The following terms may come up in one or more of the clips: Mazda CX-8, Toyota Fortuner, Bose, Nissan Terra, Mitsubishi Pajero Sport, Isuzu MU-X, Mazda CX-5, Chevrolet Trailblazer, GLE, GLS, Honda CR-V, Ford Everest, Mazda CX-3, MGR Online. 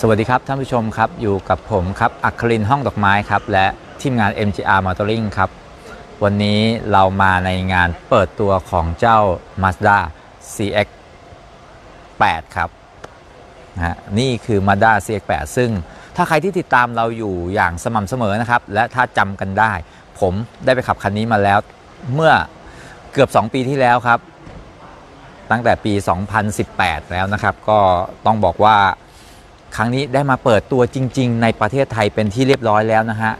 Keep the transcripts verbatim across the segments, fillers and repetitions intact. สวัสดีครับท่านผู้ชมครับอยู่กับผมครับอัครินทร์ห้องดอกไม้ครับและทีมงาน เอ็ม จี อาร์ Motoring ครับวันนี้เรามาในงานเปิดตัวของเจ้า Mazda ซี เอ็กซ์ แปด ครับนะนี่คือ Mazda ซี เอ็กซ์ แปด ซึ่งถ้าใครที่ติดตามเราอยู่อย่างสม่ำเสมอนะครับและถ้าจำกันได้ผมได้ไปขับคันนี้มาแล้วเมื่อเกือบสองปีที่แล้วครับตั้งแต่ปีสองพันสิบแปดแล้วนะครับก็ต้องบอกว่าครั้งนี้ได้มาเปิดตัวจริงๆในประเทศไทยเป็นที่เรียบร้อยแล้วนะฮะ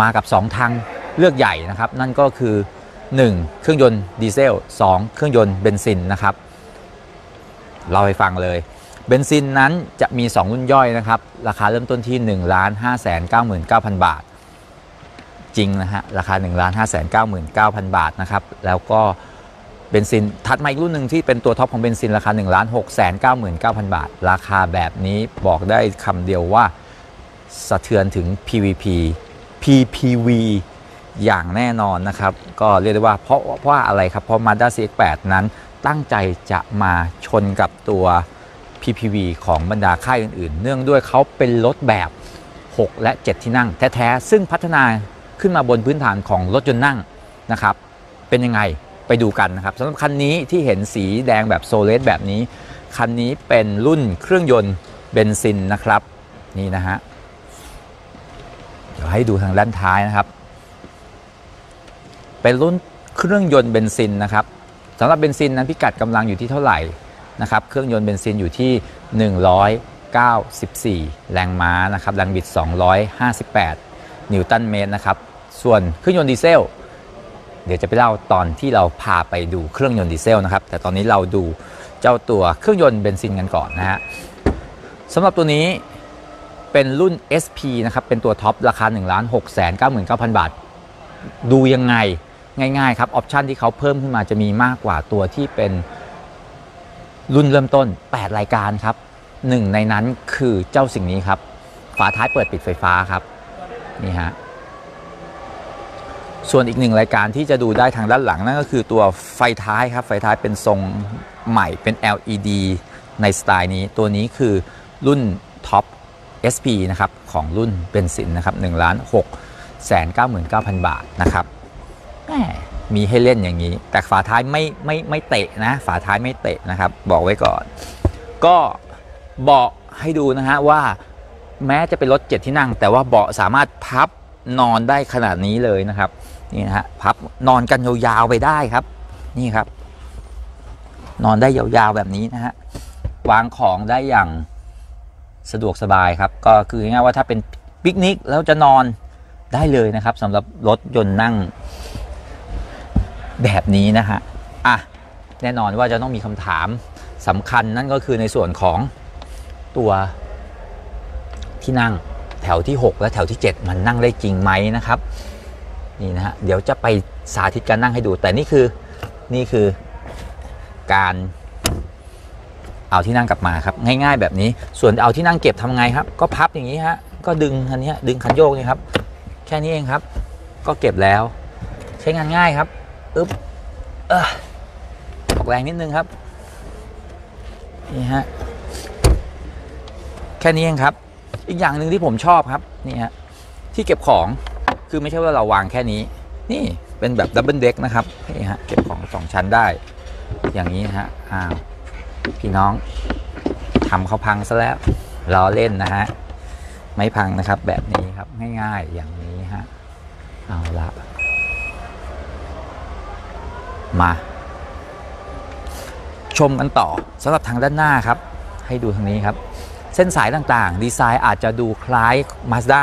มากับสองทางเลือกใหญ่นะครับนั่นก็คือหนึ่งเครื่องยนต์ดีเซลสองเครื่องยนต์เบนซินนะครับเราไปฟังเลยเบนซินนั้นจะมีสองรุ่นย่อยนะครับราคาเริ่มต้นที่ หนึ่งล้านห้าแสนเก้าหมื่นเก้าพัน บาทจริงนะฮะราคา หนึ่งล้านห้าแสนเก้าหมื่นเก้าพัน บาทนะครับแล้วก็เบนซินถัดมาอีกรุ่นหนึ่งที่เป็นตัวท็อปของเบนซินราคา หนึ่งล้านหกแสนเก้าหมื่นเก้าพัน บาทราคาแบบนี้บอกได้คำเดียวว่าสะเทือนถึง พี วี พี พี พี วี อย่างแน่นอนนะครับก็เรียกได้ว่าเพราะว่าอะไรครับเพราะ Mazda ซี เอ็กซ์ แปด นั้นตั้งใจจะมาชนกับตัว พี พี วี ของบรรดาค่ายอื่นๆเนื่องด้วยเขาเป็นรถแบบหกและเจ็ดที่นั่งแท้ๆซึ่งพัฒนาขึ้นมาบนพื้นฐานของรถยนต์นั่งนะครับเป็นยังไงไปดูกันนะครับสำหรับคันนี้ที่เห็นสีแดงแบบโซเลสแบบนี้คันนี้เป็นรุ่นเครื่องยนต์เบนซินนะครับนี่นะฮะเดี๋ยวให้ดูทางด้านท้ายนะครับเป็นรุ่นเครื่องยนต์เบนซินนะครับสำหรับเบนซินนั้นพิกัดกำลังอยู่ที่เท่าไหร่นะครับเครื่องยนต์เบนซินอยู่ที่หนึ่งร้อยเก้าสิบสี่แรงม้านะครับดันบิดสองร้อยห้าสิบแปดนิวตันเมตรนะครับส่วนเครื่องยนต์ดีเซลเดี๋ยวจะไปเล่าตอนที่เราพาไปดูเครื่องยนต์ดีเซลนะครับแต่ตอนนี้เราดูเจ้าตัวเครื่องยนต์เบนซินกันก่อนนะฮะสำหรับตัวนี้เป็นรุ่น เอส พี นะครับเป็นตัวท็อปราคา หนึ่งล้านหกแสนเก้าหมื่นเก้าพัน บาทดูยังไงง่ายๆครับออปชันที่เขาเพิ่มขึ้นมาจะมีมากกว่าตัวที่เป็นรุ่นเริ่มต้นแปดรายการครับหนึ่งในนั้นคือเจ้าสิ่งนี้ครับฝาท้ายเปิดปิดไฟฟ้าครับนี่ฮะส่วนอีกหนึ่งรายการที่จะดูได้ทางด้านหลังนั่นก็คือตัวไฟท้ายครับไฟท้ายเป็นทรงใหม่เป็น แอล อี ดี ในสไตล์นี้ตัวนี้คือรุ่นท็อป เอส พี นะครับของรุ่นเบนซินนะครับ หนึ่งล้านหกแสนเก้าหมื่นเก้าพัน บาทนะครับมีให้เล่นอย่างนี้แต่ฝาท้ายไม่ไม่ไม่เตะนะฝาท้ายไม่เตะนะครับบอกไว้ก่อนก็บอกให้ดูนะฮะว่าแม้จะเป็นรถเจ็ดที่นั่งแต่ว่าเบาะสามารถพับนอนได้ขนาดนี้เลยนะครับนี่นะฮะพับนอนกันยาวๆไปได้ครับนี่ครับนอนได้ยาวๆแบบนี้นะฮะวางของได้อย่างสะดวกสบายครับก็คือง่ายๆว่าถ้าเป็นปิกนิกแล้วจะนอนได้เลยนะครับสำหรับรถยนต์นั่งแบบนี้นะฮะอ่ะแน่นอนว่าจะต้องมีคำถามสำคัญนั่นก็คือในส่วนของตัวที่นั่งแถวที่หกและแถวที่เจ็ดมันนั่งได้จริงไหมนะครับนี่นะฮะเดี๋ยวจะไปสาธิตการนั่งให้ดูแต่นี่คือนี่คือการเอาที่นั่งกลับมาครับง่ายๆแบบนี้ส่วนเอาที่นั่งเก็บทำไงครับก็พับอย่างนี้ฮะก็ดึงอันนี้ดึงคันโยกนี่ครับแค่นี้เองครับก็เก็บแล้วใช้งานง่ายครับอึ๊บเออออกแรงนิดนึงครับนี่ฮะแค่นี้เองครับอีกอย่างหนึ่งที่ผมชอบครับนี่ฮะที่เก็บของคือไม่ใช่ว่าเราวางแค่นี้นี่เป็นแบบดับเบิลเด็กนะครับนี่ฮะเก็บของสองชั้นได้อย่างนี้ฮะอ้าวพี่น้องทำเขาพังซะแล้วล้อเล่นนะฮะไม่พังนะครับแบบนี้ครับง่ายๆอย่างนี้ฮะเอาละมาชมกันต่อสำหรับทางด้านหน้าครับให้ดูทางนี้ครับเส้นสายต่างๆดีไซน์อาจจะดูคล้าย Mazda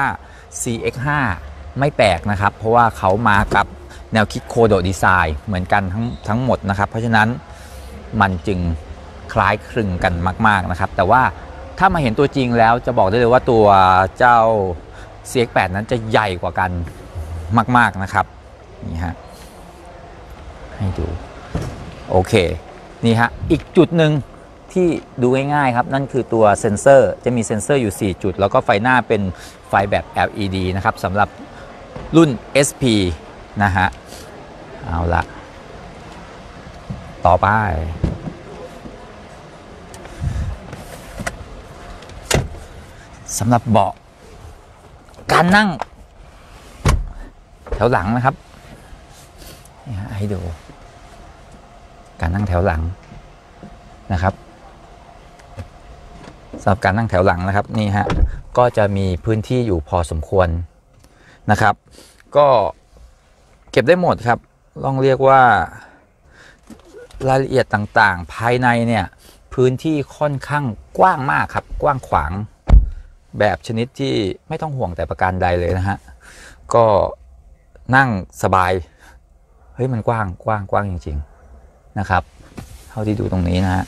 ซี เอ็กซ์ ห้า ไม่แปลกนะครับเพราะว่าเขามากับแนวคิดโคโดดีไซน์เหมือนกันทั้งทั้งหมดนะครับเพราะฉะนั้นมันจึงคล้ายคลึงกันมากๆนะครับแต่ว่าถ้ามาเห็นตัวจริงแล้วจะบอกได้เลยว่าตัวเจ้า ซี เอ็กซ์ แปด นั้นจะใหญ่กว่ากันมากๆนะครับนี่ฮะให้ดูโอเคนี่ฮะอีกจุดหนึ่งที่ดูง่ายๆครับนั่นคือตัวเซนเซอร์จะมีเซนเซอร์อยู่สี่จุดแล้วก็ไฟหน้าเป็นไฟแบบ แอล อี ดี นะครับสำหรับรุ่น เอส พี นะฮะเอาละต่อไป สำหรับเบาะการนั่งแถวหลังนะครับให้ดูการนั่งแถวหลังนะครับสำหรับการนั่งแถวหลังนะครับนี่ฮะก็จะมีพื้นที่อยู่พอสมควรนะครับก็เก็บได้หมดครับลองเรียกว่ารายละเอียดต่างๆภายในเนี่ยพื้นที่ค่อนข้างกว้างมากครับกว้างขวางแบบชนิดที่ไม่ต้องห่วงแต่ประการใดเลยนะฮะก็นั่งสบายเฮ้ยมันกว้างกว้างกว้างจริงๆนะครับเท่าที่ดูตรงนี้นะฮะ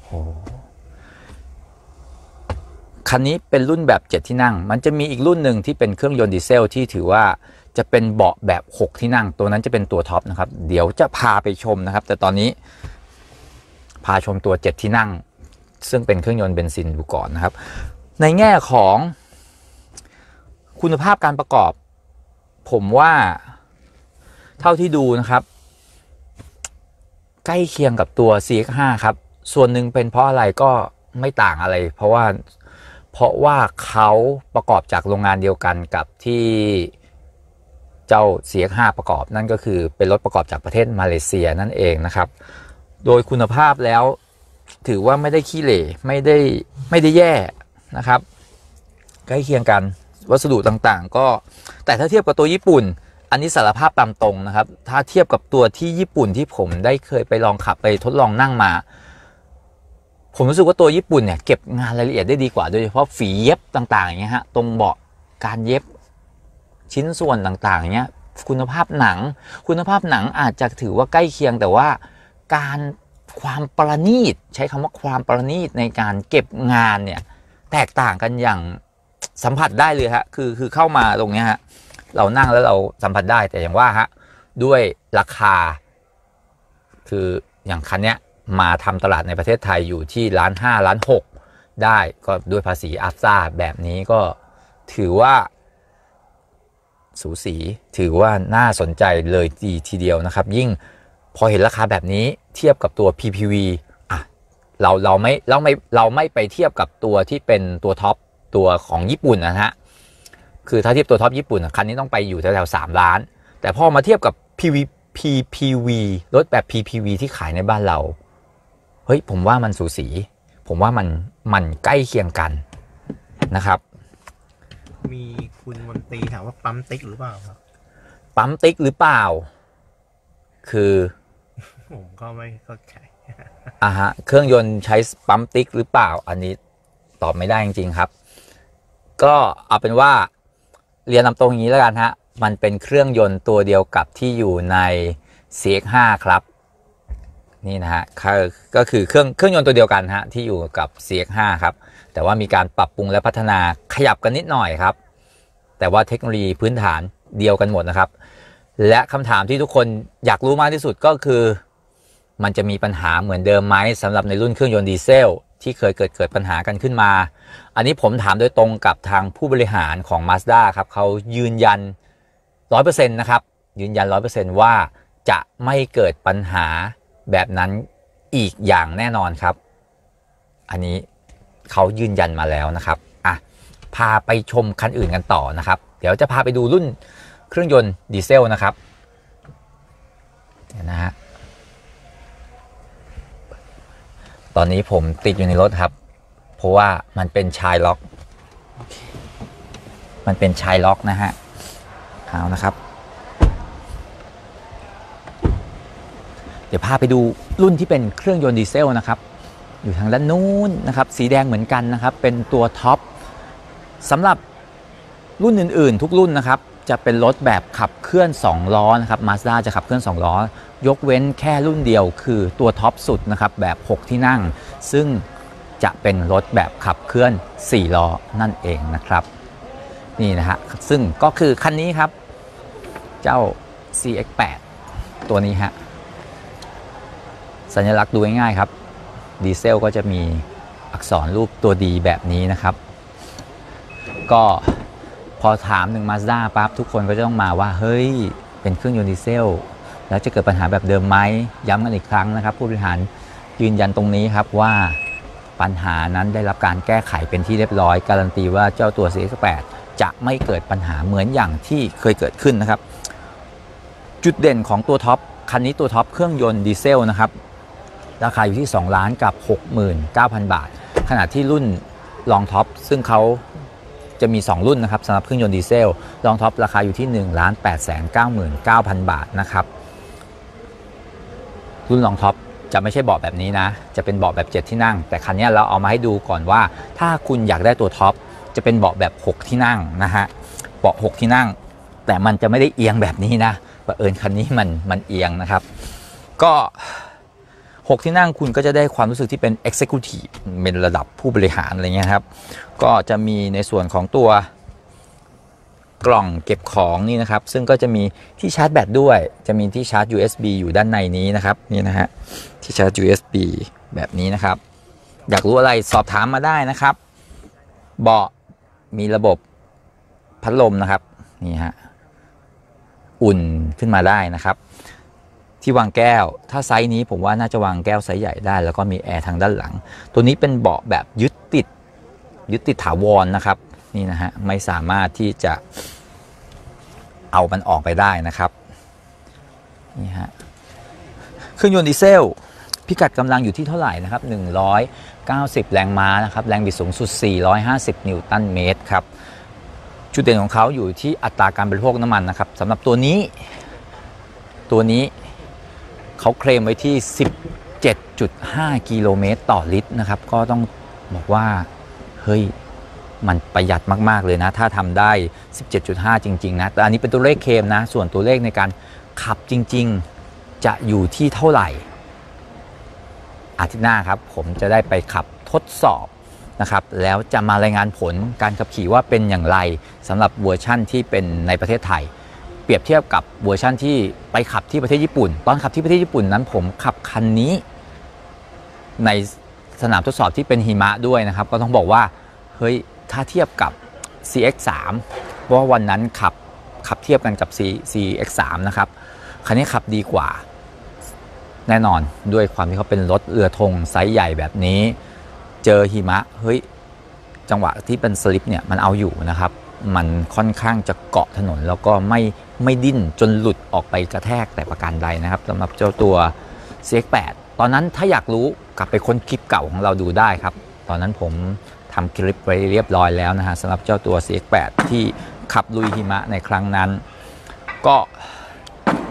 โอ้คันนี้เป็นรุ่นแบบเจ็ดที่นั่งมันจะมีอีกรุ่นหนึ่งที่เป็นเครื่องยนต์ดีเซลที่ถือว่าจะเป็นเบาะแบบหกที่นั่งตัวนั้นจะเป็นตัวท็อปนะครับเดี๋ยวจะพาไปชมนะครับแต่ตอนนี้พาชมตัวเจ็ดที่นั่งซึ่งเป็นเครื่องยนต์เบนซินดูก่อนนะครับในแง่ของคุณภาพการประกอบผมว่าเท่าที่ดูนะครับใกล้เคียงกับตัว ซี เอ็กซ์ ไฟว์ ครับส่วนหนึ่งเป็นเพราะอะไรก็ไม่ต่างอะไรเพราะว่าเพราะว่าเขาประกอบจากโรงงานเดียวกันกับที่เจ้า ซี เอ็กซ์ ไฟว์ ประกอบนั่นก็คือเป็นรถประกอบจากประเทศมาเลเซียนั่นเองนะครับโดยคุณภาพแล้วถือว่าไม่ได้ขี้เหร่ไม่ได้ไม่ได้แย่นะครับใกล้เคียงกันวัสดุต่างๆก็แต่ถ้าเทียบกับตัวญี่ปุ่นอันนี้สารภาพตามตรงนะครับถ้าเทียบกับตัวที่ญี่ปุ่นที่ผมได้เคยไปลองขับไปทดลองนั่งมาผมรู้สึกว่าตัวญี่ปุ่นเนี่ยเก็บงานรายละเอียดได้ดีกว่าโดยเฉพาะฝีเย็บต่างๆอย่างเงี้ยฮะตรงเบาะการเย็บชิ้นส่วนต่างๆอย่างเงี้ยคุณภาพหนังคุณภาพหนังอาจจะถือว่าใกล้เคียงแต่ว่าการความประณีตใช้คำว่าความประณีตในการเก็บงานเนี่ยแตกต่างกันอย่างสัมผัสได้เลยฮะคือคือเข้ามาตรงนี้ฮะเรานั่งแล้วเราสัมผัสได้แต่อย่างว่าฮะด้วยราคาคืออย่างคันเนี้ยมาทำตลาดในประเทศไทยอยู่ที่ล้านห้าล้านหกได้ก็ด้วยภาษีอัฟซ่าแบบนี้ก็ถือว่าสูสีถือว่าน่าสนใจเลยดีทีเดียวนะครับยิ่งพอเห็นราคาแบบนี้เทียบกับตัว พี พี วี อ่ะเราเราไม่เราไม่เราไม่ไปเทียบกับตัวที่เป็นตัวท็อปตัวของญี่ปุ่นนะฮะคือถ้าเทียบตัวท็อปญี่ปุ่นคันนี้ต้องไปอยู่แถวๆสามล้านแต่พอมาเทียบกับ พี พี วี รถแบบ พี พี วี ที่ขายในบ้านเราเฮ้ยผมว่ามันสูสีผมว่ามันมันใกล้เคียงกันนะครับมีคุณมนตรีถามว่าปั๊มติ๊กหรือเปล่าครับปั๊มติ๊กหรือเปล่าคือผมก็ไม่เข้าใจอ่ะฮะเครื่องยนต์ใช้ปั๊มติ๊กหรือเปล่าอันนี้ตอบไม่ได้จริงๆครับก็เอาเป็นว่าเรียนตามตรงอย่างนี้แล้วกันฮะมันเป็นเครื่องยนต์ตัวเดียวกับที่อยู่ใน ซี เอ็กซ์ ไฟว์ ครับนี่นะฮะก็คือเครื่องเครื่องยนต์ตัวเดียวกันฮะที่อยู่กับ ซี เอ็กซ์ ไฟว์ ครับแต่ว่ามีการปรับปรุงและพัฒนาขยับกันนิดหน่อยครับแต่ว่าเทคโนโลยีพื้นฐานเดียวกันหมดนะครับและคำถามที่ทุกคนอยากรู้มากที่สุดก็คือมันจะมีปัญหาเหมือนเดิมไหมสำหรับในรุ่นเครื่องยนต์ดีเซลที่เคยเกิดเกิดปัญหากันขึ้นมาอันนี้ผมถามโดยตรงกับทางผู้บริหารของ Mazda ครับเขายืนยัน ร้อยเปอร์เซ็นต์ นะครับยืนยัน ร้อยเปอร์เซ็นต์ ว่าจะไม่เกิดปัญหาแบบนั้นอีกอย่างแน่นอนครับอันนี้เขายืนยันมาแล้วนะครับอ่ะพาไปชมคันอื่นกันต่อนะครับเดี๋ยวจะพาไปดูรุ่นเครื่องยนต์ดีเซลนะครับนะฮะตอนนี้ผมติดอยู่ในรถครับเพราะว่ามันเป็นชายล็อกมันเป็นชายล็อกนะฮะเอานะครับเดี๋ยวพาไปดูรุ่นที่เป็นเครื่องยนต์ดีเซลนะครับอยู่ทางด้านนู้นนะครับสีแดงเหมือนกันนะครับเป็นตัวท็อปสำหรับรุ่นอื่นๆทุกรุ่นนะครับจะเป็นรถแบบขับเคลื่อนสองล้อนะครับ Mazda จะขับเคลื่อนสองล้อยกเว้นแค่รุ่นเดียวคือตัวท็อปสุดนะครับแบบหกที่นั่งซึ่งจะเป็นรถแบบขับเคลื่อนสี่ล้อนั่นเองนะครับนี่นะฮะซึ่งก็คือคันนี้ครับเจ้า ซี เอ็กซ์ แปด ตัวนี้ฮะสัญลักษณ์ดูง่ายๆครับดีเซลก็จะมีอักษรรูปตัวดีแบบนี้นะครับก็พอถามถึง Mazda ปั๊บทุกคนก็จะต้องมาว่าเฮ้ยเป็นเครื่องยนต์ดีเซลแล้วจะเกิดปัญหาแบบเดิมไหมย้ำกันอีกครั้งนะครับผู้บริหารยืนยันตรงนี้ครับว่า ปัญหานั้นได้รับการแก้ไขเป็นที่เรียบร้อยการันตีว่าเจ้าตัว ซี เอ็กซ์ แปด จะไม่เกิดปัญหาเหมือนอย่างที่เคยเกิดขึ้นนะครับจุดเด่นของตัวท็อปคันนี้ตัวท็อปเครื่องยนต์ดีเซลนะครับราคาอยู่ที่สองล้านกับ หกหมื่นเก้าพัน บาทขณะที่รุ่นลองท็อปซึ่งเขาจะมีสองรุ่นนะครับสำหรับเครื่องยนต์ดีเซลลองท็อปราคาอยู่ที่ หนึ่งล้านแปดแสนเก้าหมื่นเก้าพัน บาทนะครับรุ่นลองท็อปจะไม่ใช่เบาะแบบนี้นะจะเป็นเบาะแบบเจ็ดที่นั่งแต่คันนี้เราเอามาให้ดูก่อนว่าถ้าคุณอยากได้ตัวท็อปจะเป็นเบาะแบบหกที่นั่งนะฮะเบาะหกที่นั่งแต่มันจะไม่ได้เอียงแบบนี้นะบังเอิญคันนี้มันมันเอียงนะครับก็หกที่นั่งคุณก็จะได้ความรู้สึกที่เป็น Executive เป็นระดับผู้บริหารอะไรเงี้ยครับก็จะมีในส่วนของตัวกล่องเก็บของนี่นะครับซึ่งก็จะมีที่ชาร์จแบตด้วยจะมีที่ชาร์จ ยู เอส บี อยู่ด้านในนี้นะครับนี่นะฮะที่ชาร์จ ยู เอส บี แบบนี้นะครับอยากรู้อะไรสอบถามมาได้นะครับเบาะมีระบบพัดลมนะครับนี่ฮะอุ่นขึ้นมาได้นะครับที่วางแก้วถ้าไซส์นี้ผมว่าน่าจะวางแก้วไซส์ใหญ่ได้แล้วก็มีแอร์ทางด้านหลังตัวนี้เป็นเบาะแบบยึดติดยึดติดถาวร นะครับนี่นะฮะไม่สามารถที่จะเอามันออกไปได้นะครับนี่ฮะเครื่องยนต์ดีเซลพิกัดกำลังอยู่ที่เท่าไหร่นะครับหนึ่งร้อยเก้าสิบแรงม้านะครับแรงบิดสูงสุดสี่ร้อยห้าสิบนิวตันเมตรครับจุดเด่นของเขาอยู่ที่อัตราการบริโภคน้ำมันนะครับสำหรับตัวนี้ตัวนี้เขาเคลมไว้ที่ สิบเจ็ดจุดห้า กิโลเมตรต่อลิตรนะครับก็ต้องบอกว่าเฮ้ยมันประหยัดมากๆเลยนะถ้าทำได้ สิบเจ็ดจุดห้า จริงๆนะแต่อันนี้เป็นตัวเลขเคลมนะส่วนตัวเลขในการขับจริงๆจะอยู่ที่เท่าไหร่อาทิตย์หน้าครับผมจะได้ไปขับทดสอบนะครับแล้วจะมารายงานผลการขับขี่ว่าเป็นอย่างไรสำหรับเวอร์ชั่นที่เป็นในประเทศไทยเปรียบเทียบกับเวอร์ชั่นที่ไปขับที่ประเทศญี่ปุ่นตอนขับที่ประเทศญี่ปุ่นนั้นผมขับคันนี้ในสนามทดสอบที่เป็นหิมะด้วยนะครับก็ต้องบอกว่าเฮ้ยถ้าเทียบกับ ซี เอ็กซ์ สาม เพราะวันนั้นขับขับเทียบกันกับ ซี เอ็กซ์ สาม นะครับคันนี้ขับดีกว่าแน่นอนด้วยความที่เขาเป็นรถเรือธงไซส์ใหญ่แบบนี้เจอหิมะเฮ้ยจังหวะที่เป็นสลิปเนี่ยมันเอาอยู่นะครับมันค่อนข้างจะเกาะถนนแล้วก็ไม่ไม่ดิ้นจนหลุดออกไปกระแทกแต่ประการใดนะครับสำหรับเจ้าตัว ซี เอ็กซ์ แปด ตอนนั้นถ้าอยากรู้กลับไปค้นคลิปเก่าของเราดูได้ครับตอนนั้นผมทำคลิปไว้เรียบร้อยแล้วนะฮะสำหรับเจ้าตัว ซี เอ็กซ์ แปด ที่ขับลุยหิมะในครั้งนั้นก็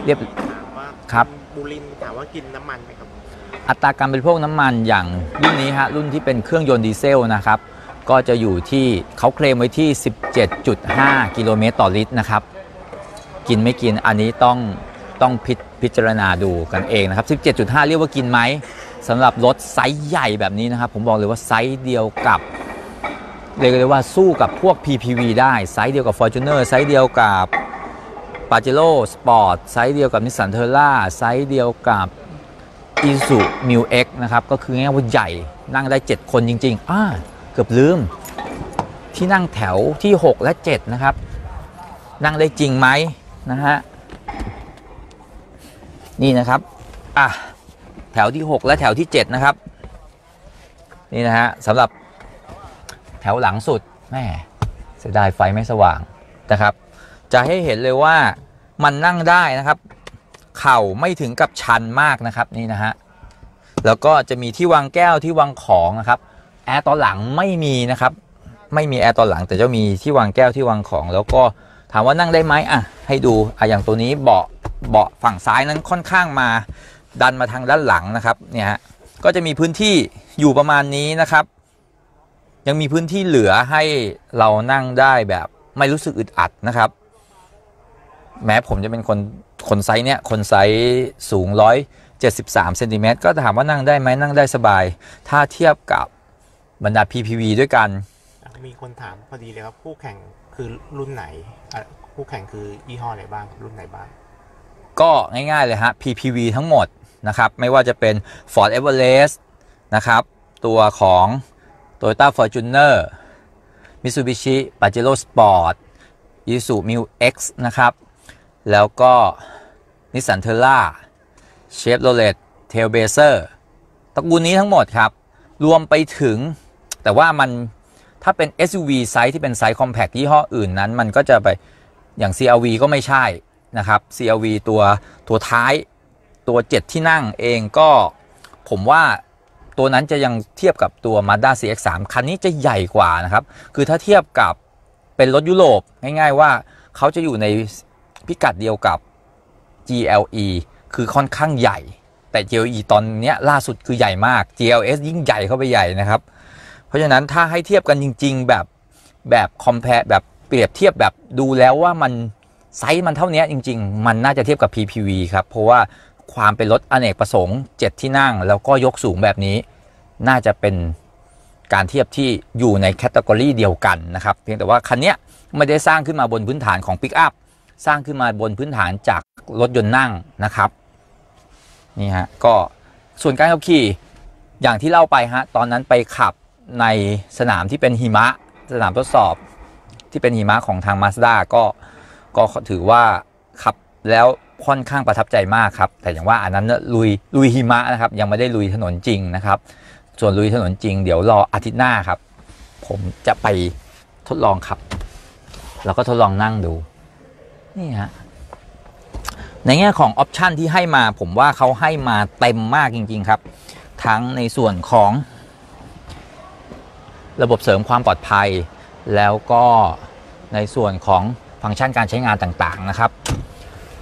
เรียบครับบูลินถามว่ากินน้ำมันไหมครับอัตราการบริโภคน้ำมันอย่างรุ่นนี้ฮะรุ่นที่เป็นเครื่องยนต์ดีเซลนะครับก็จะอยู่ที่เขาเคลมไว้ที่ สิบเจ็ดจุดห้า กิโลเมตรต่อลิตรนะครับกินไม่กินอันนี้ต้องต้องพิพิจารณาดูกันเองนะครับ สิบเจ็ดจุดห้า เรียกว่ากินไหมสำหรับรถไซส์ใหญ่แบบนี้นะครับผมบอกเลยว่าไซส์เดียวกับเรียกได้ว่าสู้กับพวก พี พี วี ได้ไซส์เดียวกับ Fortuner ไซส์เดียวกับ Pajero Sport ไซส์เดียวกับ Nissan Terra ไซส์เดียวกับ Isuzu Mil X นะครับก็คือง่ายว่าใหญ่นั่งได้เจ็ดคนจริงๆอ่าเกือบลืมที่นั่งแถวที่หกและเจ็ดนะครับนั่งได้จริงไหมนะฮะนี่นะครับอ่ะแถวที่หกและแถวที่เจ็ดนะครับนี่นะฮะสำหรับแถวหลังสุดแม่เสียดายไฟไม่สว่างนะครับจะให้เห็นเลยว่ามันนั่งได้นะครับเข่าไม่ถึงกับชันมากนะครับนี่นะฮะแล้วก็จะมีที่วางแก้วที่วางของนะครับแอร์ตอนหลังไม่มีนะครับไม่มีแอร์ตอนหลังแต่จะมีที่วางแก้วที่วางของแล้วก็ถามว่านั่งได้ไหมอ่ะให้ดูอ่ะอย่างตัวนี้เบาะเบาะฝั่งซ้ายนั้นค่อนข้างมาดันมาทางด้านหลังนะครับเนี่ยฮะก็จะมีพื้นที่อยู่ประมาณนี้นะครับยังมีพื้นที่เหลือให้เรานั่งได้แบบไม่รู้สึกอึดอัดนะครับแม้ผมจะเป็นคนคนไซส์เนี่ยคนไซส์สูงหนึ่งร้อยเจ็ดสิบสามเซนติเมตรก็ถามว่านั่งได้ไหมนั่งได้สบายถ้าเทียบกับบรรดา พี พี วี ด้วยกันมีคนถามพอดีเลยครับคู่แข่งคือรุ่นไหนคู่แข่งคือยี่ห้อไหนบ้างรุ่นไหนบ้างก็ง่ายๆเลยฮะ พี พี วี ทั้งหมดนะครับไม่ว่าจะเป็น Ford Everest นะครับตัวของToyota Fortuner Mitsubishi Pajero Sport Isuzu Mil X นะครับแล้วก็ Nissan Terra Chevrolet Trailblazer ตระกูลนี้ทั้งหมดครับ รวมไปถึงแต่ว่ามันถ้าเป็น เอส ยู วี ไซส์ที่เป็นไซส์ Compact ยี่ห้ออื่นนั้นมันก็จะไปอย่าง ซี อาร์ วี ก็ไม่ใช่นะครับ ซี อาร์ วี ตัวตัวท้ายตัวเจ็ดที่นั่งเองก็ผมว่าตัวนั้นจะยังเทียบกับตัว Mazda ซี เอ็กซ์ สาม คันนี้จะใหญ่กว่านะครับคือถ้าเทียบกับเป็นรถยุโรปง่ายๆว่าเขาจะอยู่ในพิกัดเดียวกับ จี แอล อี คือค่อนข้างใหญ่แต่ จี แอล อี ตอนนี้ล่าสุดคือใหญ่มาก จี แอล เอส ยิ่งใหญ่เข้าไปใหญ่นะครับเพราะฉะนั้นถ้าให้เทียบกันจริงๆแบบแบบคอมแพร์แบบเปรียบเทียบแบบดูแล้วว่ามันไซส์มันเท่านี้จริงๆมันน่าจะเทียบกับ พี พี วี ครับเพราะว่าความเป็นรถอเนกประสงค์เจ็ดที่นั่งแล้วก็ยกสูงแบบนี้น่าจะเป็นการเทียบที่อยู่ในแคตตากรีเดียวกันนะครับเพียงแต่ว่าคันนี้ไม่ได้สร้างขึ้นมาบนพื้นฐานของปิกอัพสร้างขึ้นมาบนพื้นฐานจากรถยนต์นั่งนะครับนี่ฮะก็ส่วนการขับขี่อย่างที่เล่าไปฮะตอนนั้นไปขับในสนามที่เป็นหิมะสนามทดสอบที่เป็นหิมะของทาง Mazda ก็ก็ถือว่าขับแล้วค่อนข้างประทับใจมากครับแต่อย่างว่าอันนั้นลุยลุยหิมะนะครับยังไม่ได้ลุยถนนจริงนะครับส่วนลุยถนนจริงเดี๋ยวรออาทิตย์หน้าครับผมจะไปทดลองขับแล้วก็ทดลองนั่งดูนี่ฮะในแง่ของออปชันที่ให้มาผมว่าเขาให้มาเต็มมากจริงๆครับทั้งในส่วนของระบบเสริมความปลอดภัยแล้วก็ในส่วนของฟังก์ชันการใช้งานต่างๆนะครับ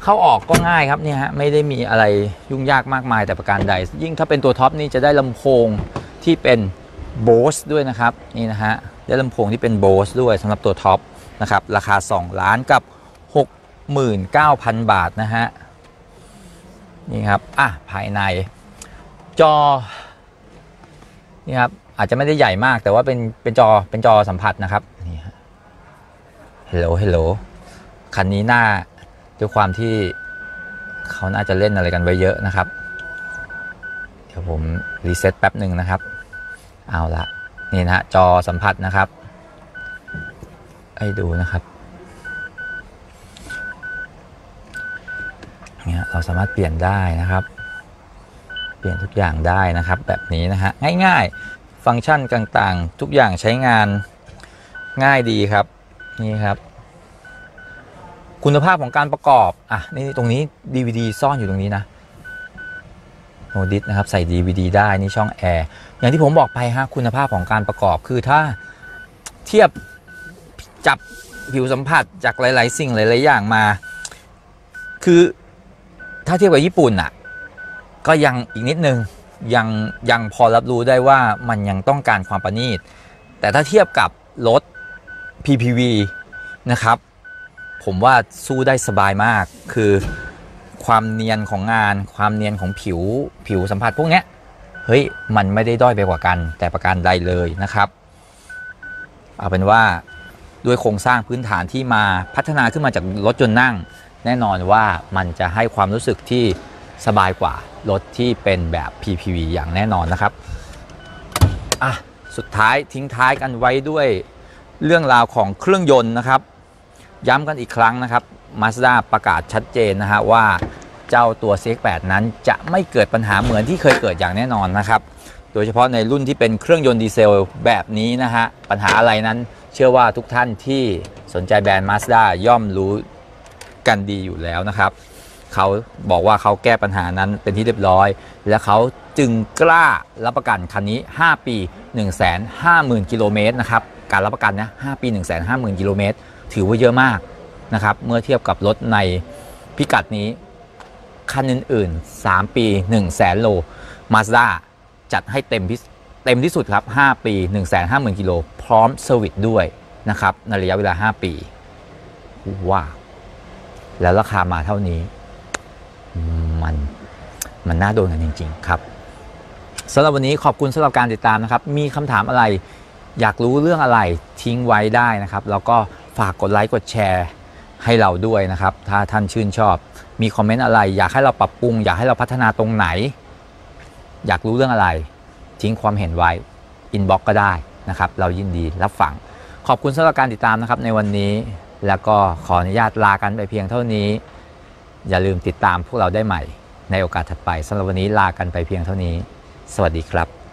เข้าออกก็ง่ายครับเนี่ยฮะไม่ได้มีอะไรยุ่งยากมากมายแต่ประการใดยิ่งถ้าเป็นตัวท็อปนี่จะได้ลำโพงที่เป็น Bose ด้วยนะครับนี่นะฮะได้ลำโพงที่เป็น Bose ด้วยสำหรับตัวท็อปนะครับราคาสองล้านกับ หกหมื่นเก้าพัน บาทนะฮะนี่ครับอ่ะภายในจอนี่ครับอาจจะไม่ได้ใหญ่มากแต่ว่าเป็นเป็นจอเป็นจอสัมผัสนะครับนี่ฮะเฮลโหลเฮลโหลคันนี้หน้าด้วยความที่เขาน่าจะเล่นอะไรกันไว้เยอะนะครับเดี๋ยวผมรีเซ็ตแป๊บหนึ่งนะครับเอาละนี่นะฮะจอสัมผัสนะครับให้ดูนะครับเนี่ยเราสามารถเปลี่ยนได้นะครับเปลี่ยนทุกอย่างได้นะครับแบบนี้นะฮะง่ายๆฟังก์ชันต่างๆทุกอย่างใช้งานง่ายดีครับนี่ครับคุณภาพของการประกอบอ่ะนี่ตรงนี้ ดี วี ดี ซ่อนอยู่ตรงนี้นะโนดิสนะครับใส่ ดี วี ดี ได้นี่ช่องแอร์อย่างที่ผมบอกไปฮะคุณภาพของการประกอบคือถ้าเทียบจับผิวสัมผัสจากหลายๆสิ่งหลายๆอย่างมาคือถ้าเทียบกับญี่ปุ่นอ่ะก็ยังอีกนิดนึงยังยังพอรับรู้ได้ว่ามันยังต้องการความประณีตแต่ถ้าเทียบกับรถ พี พี วี นะครับผมว่าสู้ได้สบายมากคือความเนียนของงานความเนียนของผิวผิวสัมผัสพวกนี้เฮ้ยมันไม่ได้ด้อยไปกว่ากันแต่ประการใดเลยนะครับเอาเป็นว่าด้วยโครงสร้างพื้นฐานที่มาพัฒนาขึ้นมาจากรถยนต์นั่งแน่นอนว่ามันจะให้ความรู้สึกที่สบายกว่ารถที่เป็นแบบ พี พี วี อย่างแน่นอนนะครับอ่ะสุดท้ายทิ้งท้ายกันไว้ด้วยเรื่องราวของเครื่องยนต์นะครับย้ำกันอีกครั้งนะครับ Mazda ประกาศชัดเจนนะฮะว่าเจ้าตัว ซี เอ็กซ์ แปด นั้นจะไม่เกิดปัญหาเหมือนที่เคยเกิดอย่างแน่นอนนะครับโดยเฉพาะในรุ่นที่เป็นเครื่องยนต์ดีเซลแบบนี้นะฮะปัญหาอะไรนั้นเชื่อว่าทุกท่านที่สนใจแบรนด์ Mazda ย่อมรู้กันดีอยู่แล้วนะครับเขาบอกว่าเขาแก้ปัญหานั้นเป็นที่เรียบร้อยและเขาจึงกล้ารับประกันคันนี้ห้าปี หนึ่งแสนห้าหมื่น กิโลเมตรนะครับการรับประกันนะห้าปี หนึ่งแสนห้าหมื่น กิโลเมตรถือว่าเยอะมากนะครับเมื่อเทียบกับรถในพิกัดนี้คันอื่นๆสามปี หนึ่งแสน โล Mazda จัดให้เต็มเต็มที่สุดครับห้าปี หนึ่งแสนห้าหมื่น กิโลพร้อมเซอร์วิสด้วยนะครับในระยะเวลาห้าปีว้าวแล้วราคามาเท่านี้มันมันน่าโดนกันจริงๆครับสำหรับวันนี้ขอบคุณสำหรับการติดตามนะครับมีคำถามอะไรอยากรู้เรื่องอะไรทิ้งไว้ได้นะครับแล้วก็ฝากกดไลค์กดแชร์ให้เราด้วยนะครับถ้าท่านชื่นชอบมีคอมเมนต์อะไรอยากให้เราปรับปรุงอยากให้เราพัฒนาตรงไหนอยากรู้เรื่องอะไรทิ้งความเห็นไว้อินบ็อกซ์ก็ได้นะครับเรายินดีรับฟังขอบคุณสำหรับการติดตามนะครับในวันนี้แล้วก็ขออนุญาตลากันไปเพียงเท่านี้อย่าลืมติดตามพวกเราได้ใหม่ในโอกาสถัดไปสำหรับวันนี้ลากันไปเพียงเท่านี้สวัสดีครับ